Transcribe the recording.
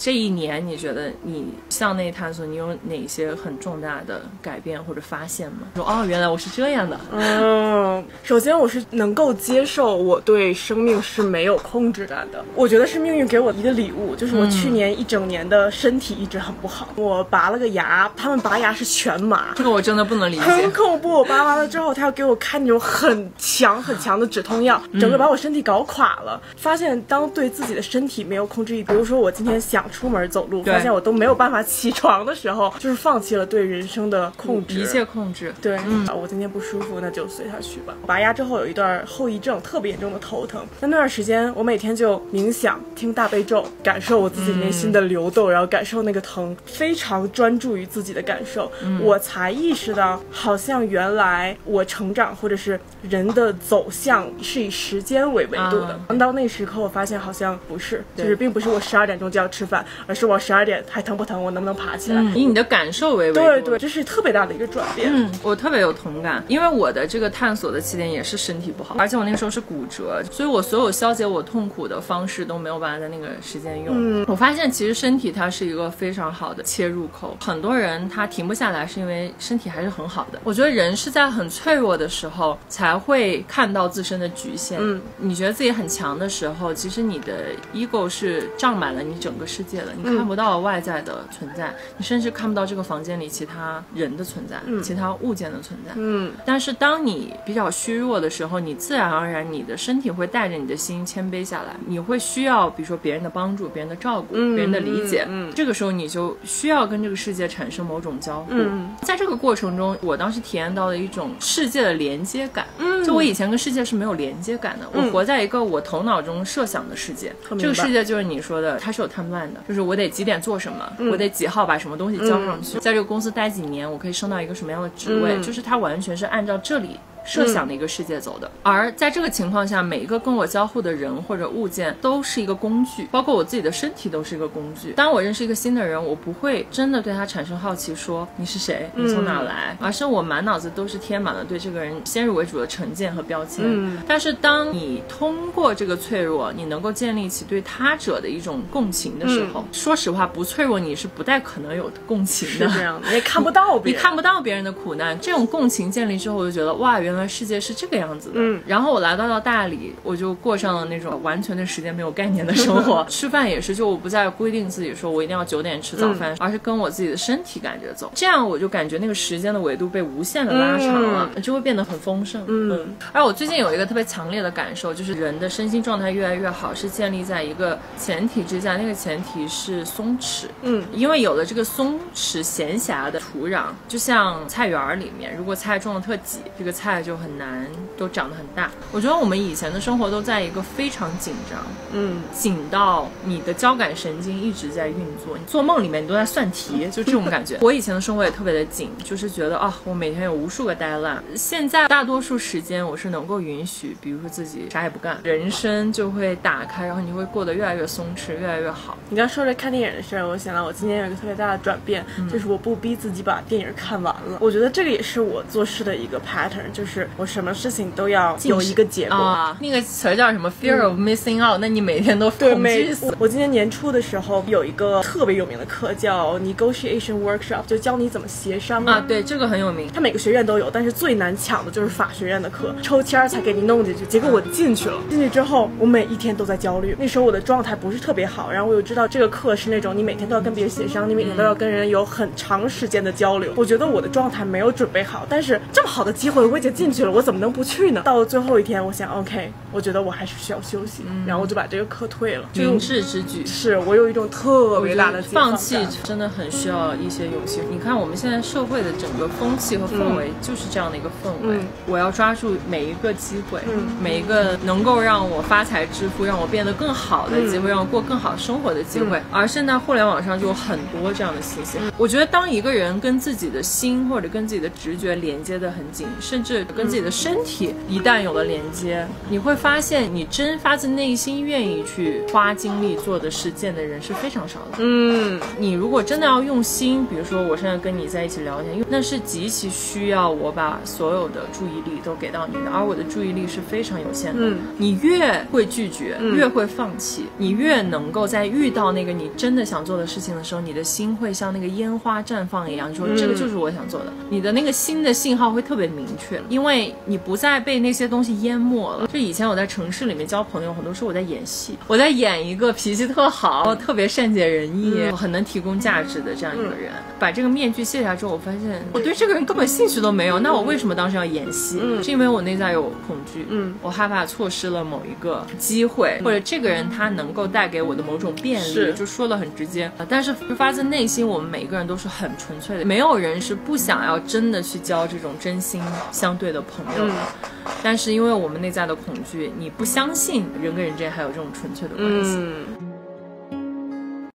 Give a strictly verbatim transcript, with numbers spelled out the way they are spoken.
这一年你觉得你向内探索，你有哪些很重大的改变或者发现吗？说哦，原来我是这样的。嗯，首先我是能够接受我对生命是没有控制感的。我觉得是命运给我一个礼物，就是我去年一整年的身体一直很不好，嗯、我拔了个牙，他们拔牙是全麻，这个我真的不能理解，很恐怖。我拔完了之后，他要给我开那种很强很强的止痛药，整个把我身体搞垮了。嗯、发现当对自己的身体没有控制力，比如说我今天想出门走路，发现我都没有办法起床的时候，就是放弃了对人生的控制，一切控制。对，嗯，我今天不舒服，那就随他去吧。拔牙之后有一段后遗症，特别严重的头疼。那那段时间，我每天就冥想，听大悲咒，感受我自己内心的流动，嗯、然后感受那个疼，非常专注于自己的感受。嗯、我才意识到，好像原来我成长或者是人的走向是以时间为维度的。啊、到那时刻，我发现好像不是，就是并不是我十二点钟就要吃饭。而是我十二点还疼不疼，我能不能爬起来？嗯、以你的感受为维度，对对，这是特别大的一个转变。嗯，我特别有同感，因为我的这个探索的起点也是身体不好，而且我那个时候是骨折，所以我所有消解我痛苦的方式都没有办法在那个时间用。嗯、我发现其实身体它是一个非常好的切入口，很多人他停不下来是因为身体还是很好的。我觉得人是在很脆弱的时候才会看到自身的局限。嗯，你觉得自己很强的时候，其实你的 ego 是胀满了你整个世界。你看不到外在的存在，嗯、你甚至看不到这个房间里其他人的存在，嗯、其他物件的存在。嗯，但是当你比较虚弱的时候，你自然而然你的身体会带着你的心谦卑下来，你会需要比如说别人的帮助、别人的照顾、嗯、别人的理解。嗯，嗯这个时候你就需要跟这个世界产生某种交互。嗯，在这个过程中，我当时体验到了一种世界的连接感。嗯，就我以前跟世界是没有连接感的，嗯、我活在一个我头脑中设想的世界。嗯、这个世界就是你说的，它是有timeline的。就是我得几点做什么，嗯、我得几号把什么东西交上去，嗯、在这个公司待几年，我可以升到一个什么样的职位，嗯、就是它完全是按照这里设想的一个世界走的。嗯、而在这个情况下，每一个跟我交互的人或者物件都是一个工具，包括我自己的身体都是一个工具。当我认识一个新的人，我不会真的对他产生好奇说你是谁，你从哪来，嗯、而是我满脑子都是贴满了对这个人先入为主的成见和标签。嗯、但是当你通过这个脆弱，你能够建立起对他者的一种共情的时候，嗯、说实话，不脆弱你是不太可能有共情的。是这样的，你也看不到别人，你看不到别人的苦难。这种共情建立之后，我就觉得哇，原来世界是这个样子的。嗯，然后我来到到大理，我就过上了那种完全对时间没有概念的生活。吃饭也是，就我不再规定自己说我一定要九点吃早饭，嗯、而是跟我自己的身体感觉走。这样我就感觉那个时间的维度被无限的拉长了，嗯、就会变得很丰盛。嗯，嗯而我最近有一个特别强烈的感受，就是人的身心状态越来越好，是建立在一个前提之下，那个前提是松弛。嗯，因为有了这个松弛闲暇的土壤，就像菜园里面，如果菜种的特挤，这个菜就很难都长得很大。我觉得我们以前的生活都在一个非常紧张，嗯，紧到你的交感神经一直在运作，你做梦里面你都在算题，就这种感觉。我以前的生活也特别的紧，就是觉得啊，我每天有无数个deadline。现在大多数时间我是能够允许，比如说自己啥也不干，人生就会打开，然后你会过得越来越松弛，越来越好。你刚说这看电影的事儿，我想到我今天有一个特别大的转变，嗯、就是我不逼自己把电影看完了。我觉得这个也是我做事的一个 pattern。就是我什么事情都要有一个结果，啊、那个词叫什么 fear of missing out，嗯、那你每天都恐惧死。 我, 我今年年初的时候有一个特别有名的课叫 negotiation workshop， 就教你怎么协商啊。对，这个很有名，它每个学院都有，但是最难抢的就是法学院的课，抽签才给你弄进去。结果我进去了，进去之后我每一天都在焦虑，那时候我的状态不是特别好。然后我又知道这个课是那种你每天都要跟别人协商，你每天都要跟人有很长时间的交流。我觉得我的状态没有准备好，但是这么好的机会我已经进去了，我怎么能不去呢？到最后一天我想 OK， 我觉得我还是需要休息，嗯、然后我就把这个课退了。明智之举，是我有一种特别大的放弃，真的很需要一些勇气。嗯、你看我们现在社会的整个风气和氛围就是这样的一个氛围，嗯、我要抓住每一个机会，嗯、每一个能够让我发财致富，让我变得更好的机会，嗯、让我过更好生活的机会。嗯、而现在互联网上就有很多这样的信息。嗯、我觉得当一个人跟自己的心或者跟自己的直觉连接的很紧，甚至跟自己的身体一旦有了连接，你会发现你真发自内心愿意去花精力做的事件的人是非常少的。嗯，你如果真的要用心，比如说我现在跟你在一起聊天，那是极其需要我把所有的注意力都给到你的，而我的注意力是非常有限的。嗯，你越会拒绝，越会放弃，你越能够在遇到那个你真的想做的事情的时候，你的心会像那个烟花绽放一样，你说这个就是我想做的，你的那个心的信号会特别明确，因为你不再被那些东西淹没了。就以前我在城市里面交朋友，很多时候我在演戏，我在演一个脾气特好、特别善解人意、嗯、很能提供价值的这样一个人、嗯、把这个面具卸下之后，我发现我对这个人根本兴趣都没有、嗯、那我为什么当时要演戏、嗯、是因为我内在有恐惧，嗯，我害怕错失了某一个机会、嗯、或者这个人他能够带给我的某种便利，就说了很直接。但是发自内心，我们每一个人都是很纯粹的，没有人是不想要真的去交这种真心相对的朋友的、嗯、但是因为我们内在的恐惧，你不相信人跟人之间还有这种纯粹的关系、嗯